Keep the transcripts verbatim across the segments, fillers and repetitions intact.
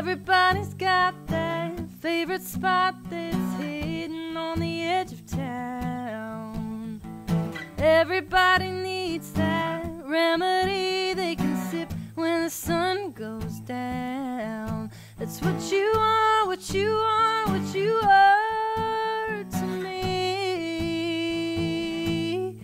Everybody's got their favorite spot that's hidden on the edge of town. Everybody needs that remedy they can sip when the sun goes down. That's what you are, what you are, what you are to me.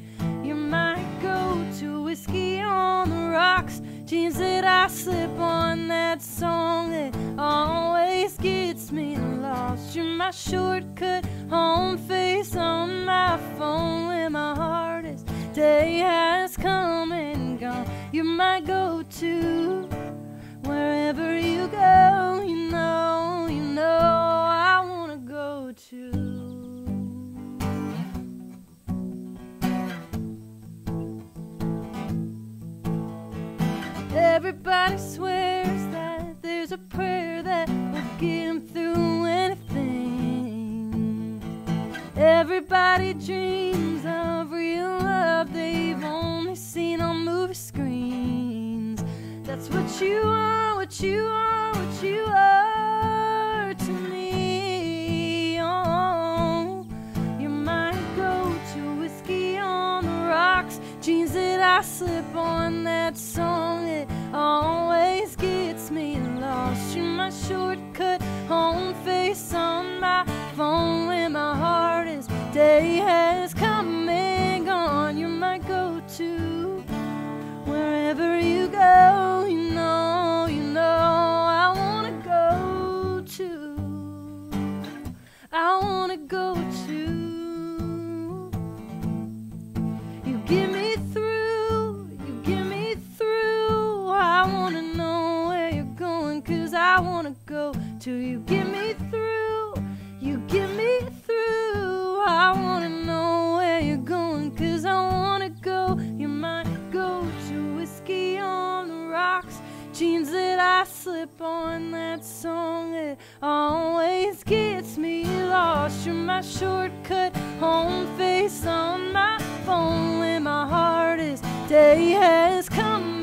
You might go to whiskey on the rocks, jeans that I slip on, that song that always gets me lost. You're my shortcut home, face on my phone when my hardest day has come and gone. You're my go-to wherever you go. You know, you know I wanna go to. Everybody swears that there's a prayer that will get them through anything. Everybody dreams of real love they've only seen on movie screens. That's what you are, what you are, what you are to me. Oh, you might go to whiskey on the rocks, jeans that I slip on, that song that always gets me lost. You're my shortcut home, face on my phone when my hardest day has come and gone. You're my go-to wherever you go. You know, you know I wanna go to. I wanna go to. You give me. I wanna go to you. Get me through, you get me through. I wanna know where you're going, cause I wanna go. You might go to whiskey on the rocks, jeans that I slip on, that song that always gets me lost. You're my shortcut home, face on my phone when my hardest day has come.